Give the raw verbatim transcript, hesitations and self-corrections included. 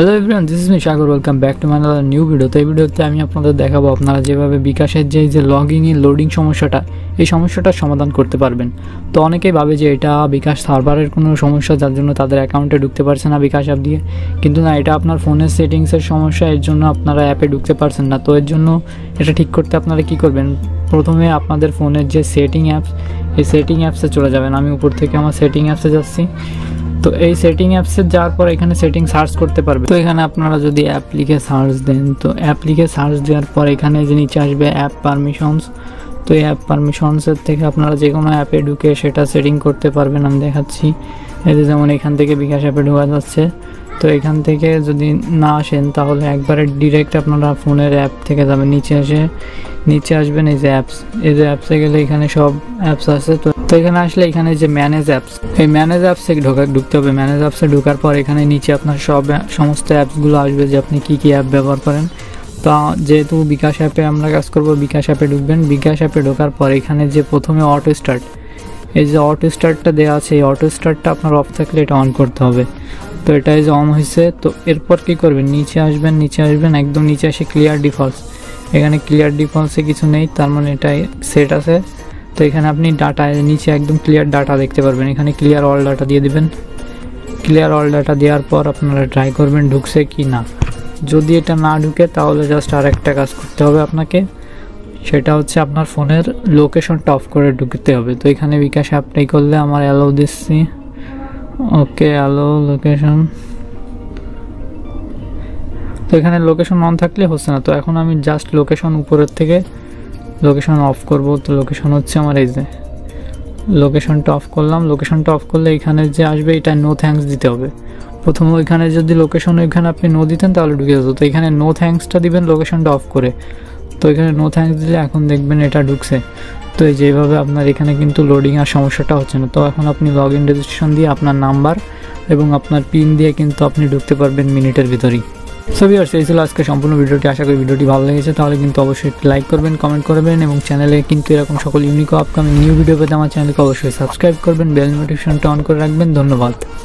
Hello everyone, this is me Sagar. Welcome back to my another new video. তো এই ভিডিওতে আমি আপনাদের দেখাবো আপনারা যেভাবে বিকাশের যে যে লগইনে লোডিং সমস্যাটা, এই সমস্যাটার সমাধান করতে পারবেন। তো অনেকেই ভাবে যে এটা বিকাশ সার্ভারের কোনো সমস্যা, যার জন্য তাদের অ্যাকাউন্টে ঢুকতে পারছে না বিকাশ অ্যাপ দিয়ে। কিন্তু না, এটা আপনার ফোনের সেটিংসের সমস্যা, এর জন্য আপনারা অ্যাপে ঢুকতে পারছেন না। তো এর জন্য এটা ঠিক করতে আপনারা কি করবেন, প্রথমে আপনাদের ফোনের যে সেটিং অ্যাপস, এই সেটিং অ্যাপসে চলে যাবেন। আমি উপর থেকে আমার সেটিং অ্যাপসে যাচ্ছি। তো এই সেটিং অ্যাপসে যাওয়ার পর এখানে সেটিং সার্চ করতে পারবেন। তো এখানে আপনারা যদি অ্যাপ লিখে সার্চ দেন, তো অ্যাপ লিখে সার্চ দেওয়ার পর এখানে যে নিচে আসবে অ্যাপ পারমিশনস। তো এই অ্যাপ পারমিশনসের থেকে আপনারা যে কোনো অ্যাপে ঢুকে সেটা সেটিং করতে পারবেন। আমি দেখাচ্ছি, এই যে যেমন এখান থেকে বিকাশ অ্যাপে ঢোকা যাচ্ছে। তো এখান থেকে যদি না আসেন তাহলে একবারে ডিরেক্ট আপনারা ফোনের অ্যাপ থেকে যাবেন, নিচে আসে নিচে আসবেন এই যে অ্যাপস, এই যে অ্যাপসে গেলে এখানে সব অ্যাপস আছে। তো তো এখানে আসলে এখানে যে ম্যানেজ অ্যাপস, এই ম্যানেজ অ্যাপসে ঢোকা ঢুকতে হবে। ম্যানেজ অ্যাপসে ঢোকার পর এখানে নিচে আপনার সব সমস্ত অ্যাপসগুলো আসবে, যে আপনি কী কী অ্যাপ ব্যবহার করেন। তো যেহেতু বিকাশ অ্যাপে আমরা কাজ করব, বিকাশ অ্যাপে ঢুকবেন। বিকাশ অ্যাপে ঢোকার পর এখানে যে প্রথমে অটো স্টার্ট, এই যে অটো স্টার্টটা দেওয়া আছে, এই অটো স্টার্টটা আপনার অফ থাকলে এটা অন করতে হবে। তো এটা এই যে অন হয়েছে। তো এরপর কী করবেন, নিচে আসবেন, নিচে আসবেন একদম নিচে এসে ক্লিয়ার ডিফল্টস। এখানে ক্লিয়ার ডিফল্টসে কিছু নেই, তার মানে এটাই সেট আছে। তো এখানে আপনি ডাটা, নিচে একদম ক্লিয়ার ডাটা দেখতে পারবেন, এখানে ক্লিয়ার অল ডাটা দিয়ে দেবেন। ক্লিয়ার অল ডাটা দেওয়ার পর আপনারা ট্রাই করবেন ঢুকছে কি না। যদি এটা না ঢুকে তাহলে জাস্ট আর একটা কাজ করতে হবে আপনাকে, সেটা হচ্ছে আপনার ফোনের লোকেশনটা অফ করে ঢুকতে হবে। তো এখানে বিকাশ অ্যাপটাই করলে আমার অ্যালো দিচ্ছি, ওকে অ্যালো লোকেশন। তো এখানে লোকেশন অন থাকলে হচ্ছে না। তো এখন আমি জাস্ট লোকেশন উপরের থেকে লোকেশন অফ করব। তো লোকেশন হচ্ছে আমার এই যে, লোকেশনটা অফ করলাম। লোকেশনটা অফ করলে এখানে যে আসবে এটা নো থ্যাঙ্কস দিতে হবে। প্রথমে ওইখানে যদি লোকেশন ওইখানে আপনি নো দিতেন তাহলে ঢুকে যেত। তো এখানে নো থ্যাঙ্কসটা দিবেন লোকেশনটা অফ করে। তো এখানে নো থ্যাঙ্কস দিলে এখন দেখবেন এটা ঢুকছে। তো এই যেভাবে আপনার এখানে কিন্তু লোডিং আর সমস্যাটা হচ্ছে না। তো এখন আপনি লগ ইন রেজিস্ট্রেশন দিয়ে আপনার নাম্বার এবং আপনার পিন দিয়ে কিন্তু আপনি ঢুকতে পারবেন মিনিটের ভিতরেই। সো ভিউয়ার্স, এই ছিল আজকে সম্পূর্ণ ভিডিওটি। আশা করি ভিডিওটি ভালো লেগেছে। তাহলে কিন্তু অবশ্যই লাইক করবেন, কমেন্ট করবেন এবং চ্যানেলে কিন্তু এরকম সকল ইউনিক আপকামিং নিউ ভিডিও পেতে আমার চ্যানেলকে অবশ্যই সাবস্ক্রাইব করবেন, বেল নোটিফিকেশনটা অন করে রাখবেন। ধন্যবাদ।